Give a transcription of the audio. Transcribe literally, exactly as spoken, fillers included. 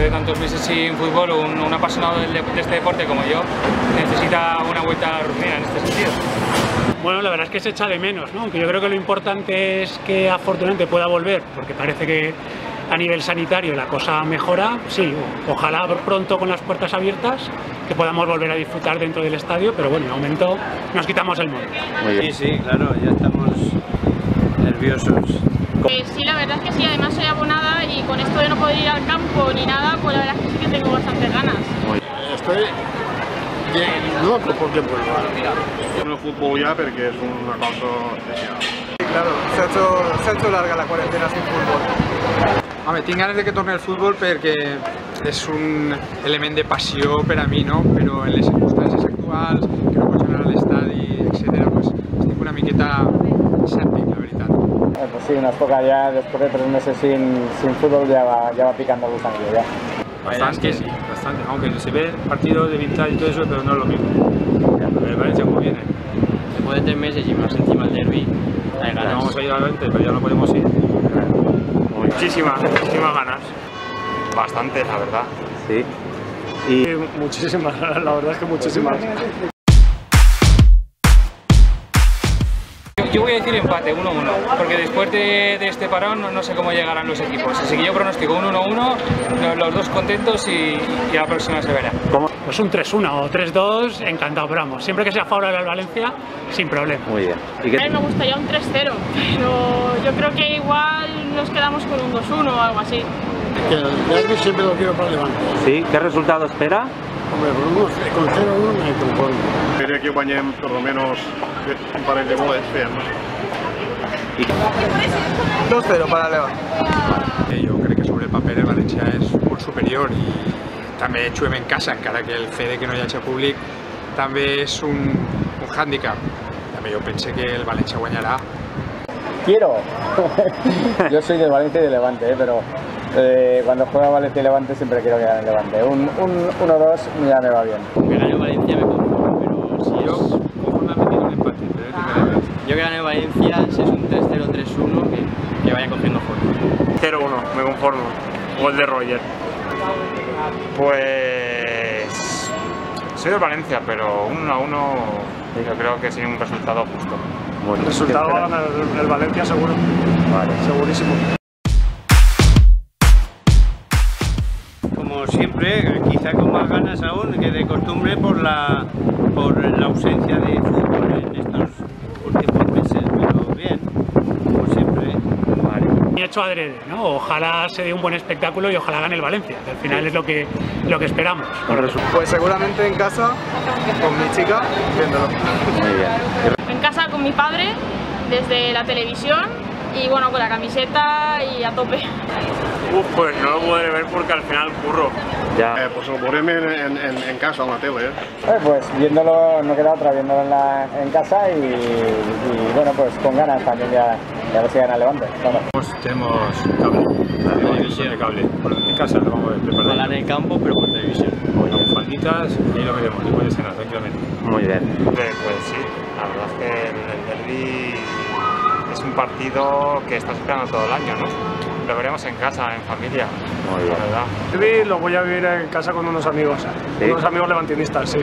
después de tantos meses sin fútbol, un, un apasionado de este deporte como yo necesita una vuelta a la rutina en este sentido. Bueno, la verdad es que se echa de menos, ¿no? Aunque yo creo que lo importante es que afortunadamente pueda volver, porque parece que a nivel sanitario la cosa mejora. Sí, ojalá pronto con las puertas abiertas que podamos volver a disfrutar dentro del estadio, pero bueno, de momento nos quitamos el mono. Sí, sí, claro, ya estamos nerviosos. Eh, sí, la verdad es que sí, además soy abonada y con esto de no poder ir al campo ni nada, pues la verdad es que sí que tengo bastantes ganas. Estoy bien loco porque puedo jugar. No fútbol ya porque es una cosa especial. Sí, claro, se ha hecho, se ha hecho larga la cuarentena sin fútbol. Home, tinc ganes de que torni al futbol perquè és un element de passió per a mi, no? Però en les circumstàncies actuals, que no pots anar a l'estadi, etcètera, pues, estic una miqueta escèptic, la veritat. Eh, pues sí, nos toca ya, después de tres meses sin, sin fútbol, ya va, ya va picando el sangre, ya. Bastante, sí, bastante. Aunque se ve partidos de vintage y todo eso, pero no es lo mismo. El Valencia como viene. Después de tres meses y más encima el derbi, hay ganas. Vamos a ir adelante, pero ya no podemos ir. Muchísimas, muchísimas ganas. Bastantes, la verdad. Sí. Y muchísimas, la verdad es que muchísimas. Yo, yo voy a decir empate, uno uno, porque después de, de este parón no, no sé cómo llegarán los equipos. Así que yo pronostico un uno uno, los, los dos contentos y, y a la próxima se verá. Pues un tres uno o tres dos, encantado, pero vamos, siempre que sea favorable al Valencia, sin problema. Muy bien. ¿Y qué? A mí me gustaría un tres cero, pero yo creo que igual nos quedamos con un dos uno o algo así. El derbi siempre lo quiero para el Levante. ¿Sí? ¿Qué resultado espera? Hombre, con cero uno me conformo. Quería que bañen por lo menos un par de modas feas, ¿no? dos cero para el Levante. Yo creo que sobre el papel el Valencia es muy superior y también llueve en casa, encara que el C D que no hi hagi públic también es un, un hándicap. También yo pensé que el Valencia guanyará. Quiero. Yo soy del Valencia y del Levante, ¿eh? Pero eh, cuando juega Valencia y Levante siempre quiero que gane el Levante. Un uno dos ya me va bien. Que gane Valencia me conformo, pero si yo conforme me tiro un empate. Pero yo que gane Valencia, si es un tres cero, tres uno, que, que vaya cogiendo fuerza. cero uno, me conformo. Gol de Roger. Pues soy del Valencia, pero uno a uno yo creo que sería un resultado justo. Bueno, el resultado va a ganar el Valencia seguro, vale. Segurísimo. Como siempre, quizá con más ganas aún que de costumbre por la, por la ausencia de fútbol en estos últimos meses, pero bien, como siempre. Vale. Me ha hecho adrede, ¿no? Ojalá se dé un buen espectáculo y ojalá gane el Valencia, que al final es lo que, lo que esperamos. Pues seguramente en casa, con mi chica, viéndolo. Muy bien. Casa con mi padre, desde la televisión y bueno, con la camiseta y a tope. Uf, pues no lo podré ver porque al final curro. Ya. Eh, pues lo ponemos en, en, en casa, Mateo, ¿eh? Eh, Pues viéndolo, no queda otra, viéndolo en, la, en casa y, y bueno, pues con ganas también ya, ya ver si gana Levante. Vamos. Tenemos cable, la televisión de cable. Por en casa lo vamos a ver preparado. Ojalá en el campo, pero por televisión. Bueno, con falditas y lo veremos después de cenar, tranquilamente. Muy bien. Eh, pues sí. La verdad es que el, el derbi es un partido que está esperando todo el año, ¿no? Lo veremos en casa, en familia. Muy bien. La verdad. El derbi lo voy a vivir en casa con unos amigos, ¿sí? Unos amigos levantinistas, sí.